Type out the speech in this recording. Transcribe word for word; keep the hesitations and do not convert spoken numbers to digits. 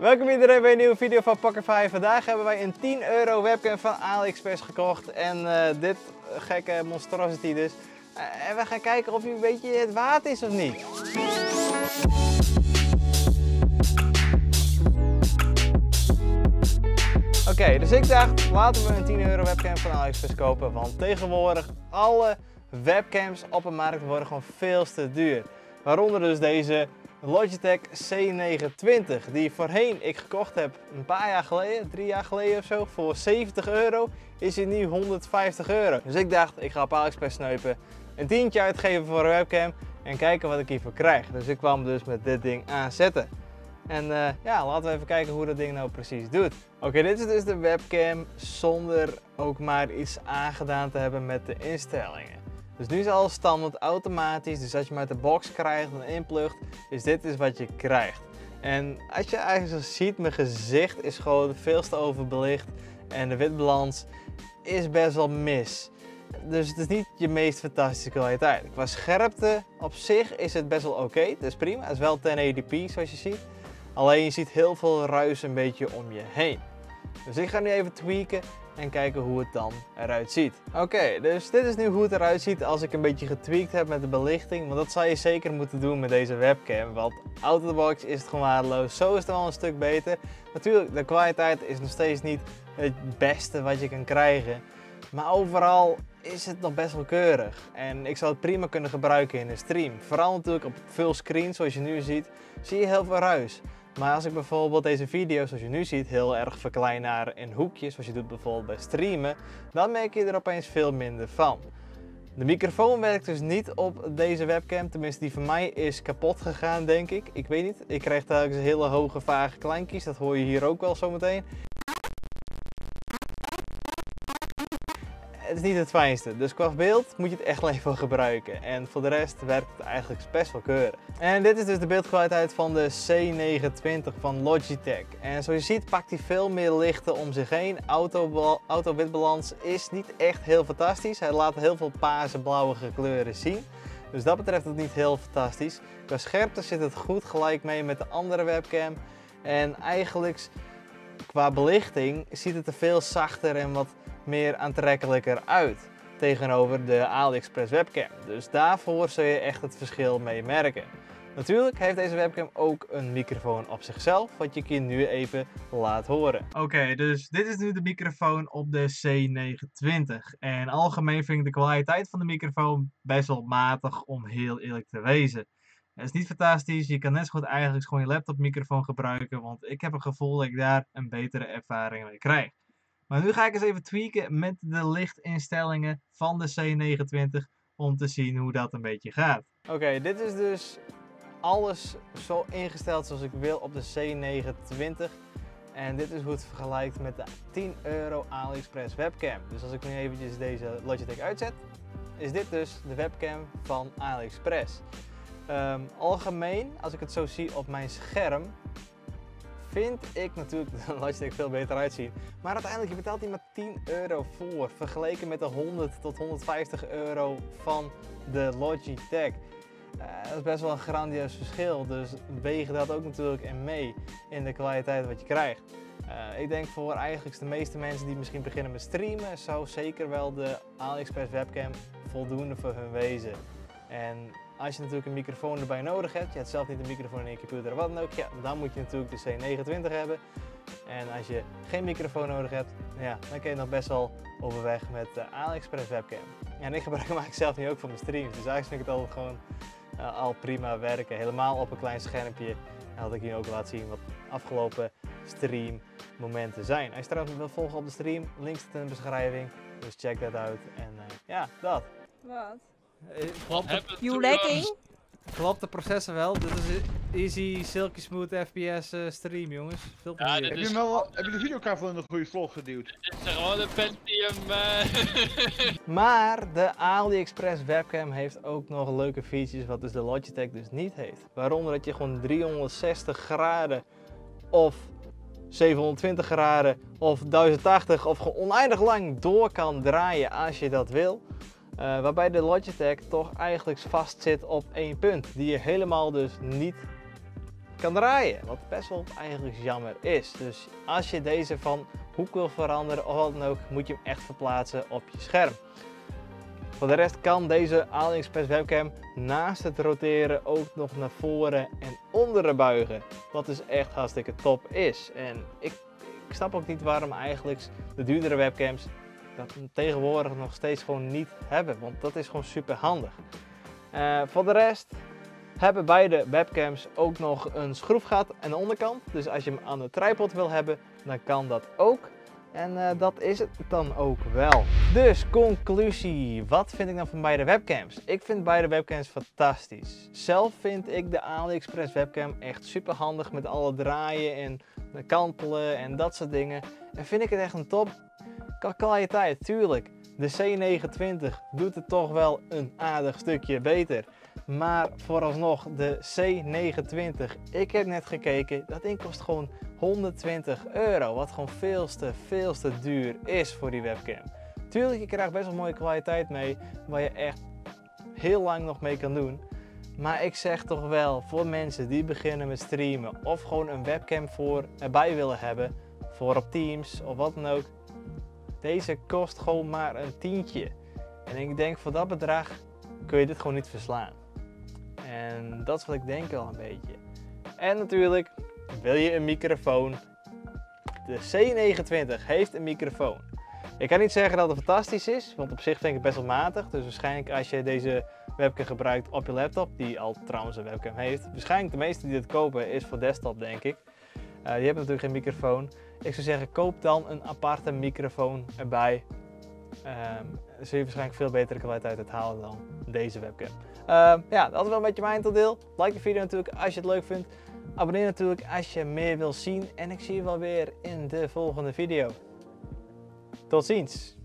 Welkom iedereen bij een nieuwe video van Pakker vijf. Vandaag hebben wij een tien euro webcam van AliExpress gekocht. En uh, dit gekke monstrosity dus. Uh, en we gaan kijken of hij een beetje het waard is of niet. Oké, okay, dus ik dacht laten we een tien euro webcam van AliExpress kopen. Want tegenwoordig alle webcams op de markt worden gewoon veel te duur. Waaronder dus deze Logitech C negen twintig, die voorheen ik gekocht heb een paar jaar geleden, drie jaar geleden of zo, voor zeventig euro, is hij nu honderdvijftig euro. Dus ik dacht, ik ga op AliExpress sneupen, een tientje uitgeven voor een webcam en kijken wat ik hiervoor krijg. Dus ik kwam dus met dit ding aanzetten. En uh, ja, laten we even kijken hoe dat ding nou precies doet. Oké, okay, dit is dus de webcam zonder ook maar iets aangedaan te hebben met de instellingen. Dus nu is alles standaard automatisch, dus als je hem uit de box krijgt en inplugt, dus dit is wat je krijgt. En als je eigenlijk zo ziet, mijn gezicht is gewoon veel te overbelicht en de witbalans is best wel mis. Dus het is niet je meest fantastische kwaliteit. Qua scherpte op zich is het best wel oké, okay. Dat is prima. Het is wel tien tachtig p zoals je ziet, alleen je ziet heel veel ruis een beetje om je heen. Dus ik ga nu even tweaken en kijken hoe het dan eruit ziet. Oké, okay, dus dit is nu hoe het eruit ziet als ik een beetje getweakt heb met de belichting. Want dat zou je zeker moeten doen met deze webcam. Want out of the box is het gewoon waardeloos. Zo is het wel een stuk beter. Natuurlijk, de kwaliteit is nog steeds niet het beste wat je kan krijgen. Maar overal is het nog best wel keurig. En ik zou het prima kunnen gebruiken in een stream. Vooral natuurlijk op veel screens, zoals je nu ziet, zie je heel veel ruis. Maar als ik bijvoorbeeld deze video, zoals je nu ziet, heel erg verklein naar een hoekje, zoals je doet bijvoorbeeld bij streamen, dan merk je er opeens veel minder van. De microfoon werkt dus niet op deze webcam, tenminste die van mij is kapot gegaan denk ik. Ik weet niet, ik krijg telkens een hele hoge vage kleinkies, dat hoor je hier ook wel zometeen. Het is niet het fijnste, dus qua beeld moet je het echt alleen voor gebruiken. En voor de rest werkt het eigenlijk best wel keurig. En dit is dus de beeldkwaliteit van de C negen twintig van Logitech. En zoals je ziet pakt hij veel meer lichten om zich heen. Auto-witbalans is niet echt heel fantastisch. Hij laat heel veel paarse-blauwige kleuren zien. Dus dat betreft het niet heel fantastisch. Qua scherpte zit het goed gelijk mee met de andere webcam. En eigenlijk qua belichting ziet het er veel zachter en wat meer aantrekkelijker uit tegenover de AliExpress webcam. Dus daarvoor zul je echt het verschil mee merken. Natuurlijk heeft deze webcam ook een microfoon op zichzelf, wat ik je nu even laat horen. Oké, okay, dus dit is nu de microfoon op de C negen twintig. En algemeen vind ik de kwaliteit van de microfoon best wel matig om heel eerlijk te wezen. Het is niet fantastisch, je kan net zo goed eigenlijk gewoon je laptopmicrofoon gebruiken, want ik heb een gevoel dat ik daar een betere ervaring mee krijg. Maar nu ga ik eens even tweaken met de lichtinstellingen van de C negen twintig om te zien hoe dat een beetje gaat. Oké, okay, dit is dus alles zo ingesteld zoals ik wil op de C negen twintig. En dit is hoe het vergelijkt met de tien euro AliExpress webcam. Dus als ik nu eventjes deze Logitech uitzet, is dit dus de webcam van AliExpress. Um, algemeen, als ik het zo zie op mijn scherm, vind ik natuurlijk de Logitech veel beter uitzien. Maar uiteindelijk, je betaalt hier maar tien euro voor, vergeleken met de honderd tot honderdvijftig euro van de Logitech. Uh, dat is best wel een grandioos verschil, dus weeg dat ook natuurlijk in mee in de kwaliteit wat je krijgt. Uh, ik denk voor eigenlijk de meeste mensen die misschien beginnen met streamen, zou zeker wel de AliExpress webcam voldoende voor hun wezen. En als je natuurlijk een microfoon erbij nodig hebt, je hebt zelf niet een microfoon in je computer of wat dan ook, ja, dan moet je natuurlijk de C negen twintig hebben. En als je geen microfoon nodig hebt, ja, dan kun je nog best wel overweg met de AliExpress webcam. En ik gebruik hem eigenlijk zelf nu ook voor mijn streams, dus eigenlijk vind ik het altijd gewoon uh, al prima werken. Helemaal op een klein schermpje had ik hier ook laten zien wat afgelopen stream momenten zijn. Als je trouwens wilt volgen op de stream, link zit in de beschrijving, dus check dat uit. En uh, ja, dat. Wat? You lacking? Klopt de processen wel, dit is easy, silky smooth F P S uh, stream jongens. Veel ja, plezier. Heb je, wel, heb je de videokaart in de goede slot geduwd? Dit is gewoon een Pentium. Uh... maar de AliExpress webcam heeft ook nog leuke features wat dus de Logitech dus niet heeft. Waaronder dat je gewoon driehonderdzestig graden of zevenhonderdtwintig graden of duizend tachtig of gewoon oneindig lang door kan draaien als je dat wil. Uh, waarbij de Logitech toch eigenlijk vastzit op één punt, die je helemaal dus niet kan draaien. Wat best wel eigenlijk jammer is. Dus als je deze van hoek wil veranderen of wat dan ook, moet je hem echt verplaatsen op je scherm. Voor de rest kan deze AliExpress webcam naast het roteren ook nog naar voren en onderen buigen. Wat dus echt hartstikke top is. En ik, ik snap ook niet waarom eigenlijk de duurdere webcams dat tegenwoordig nog steeds gewoon niet hebben. Want dat is gewoon super handig. Uh, voor de rest hebben beide webcams ook nog een schroefgat aan de onderkant. Dus als je hem aan de tripod wil hebben, dan kan dat ook. En uh, dat is het dan ook wel. Dus conclusie, wat vind ik dan van beide webcams? Ik vind beide webcams fantastisch. Zelf vind ik de AliExpress webcam echt super handig met alle draaien en kantelen en dat soort dingen. En vind ik het echt een top kwaliteit, tuurlijk. De C negenhonderdtwintig doet het toch wel een aardig stukje beter. Maar vooralsnog de C negenhonderdtwintig, ik heb net gekeken, dat ding kost gewoon honderdtwintig euro. Wat gewoon veel te, veel te duur is voor die webcam. Tuurlijk, je krijgt best wel mooie kwaliteit mee, waar je echt heel lang nog mee kan doen. Maar ik zeg toch wel, voor mensen die beginnen met streamen of gewoon een webcam voor erbij willen hebben, voor op Teams of wat dan ook, deze kost gewoon maar een tientje. En ik denk, voor dat bedrag kun je dit gewoon niet verslaan. En dat is wat ik denk al een beetje. En natuurlijk wil je een microfoon. De C negenhonderdtwintig heeft een microfoon. Ik kan niet zeggen dat het fantastisch is, want op zich vind ik het best wel matig. Dus waarschijnlijk als je deze webcam gebruikt op je laptop, die al trouwens een webcam heeft. Waarschijnlijk de meeste die dit kopen is voor desktop, denk ik. Uh, die hebben natuurlijk geen microfoon. Ik zou zeggen, koop dan een aparte microfoon erbij. Um, zul je waarschijnlijk veel betere kwaliteit uit halen dan deze webcam. Um, ja, dat is wel een beetje mijn deel. Like de video natuurlijk als je het leuk vindt. Abonneer natuurlijk als je meer wil zien. En ik zie je wel weer in de volgende video. Tot ziens!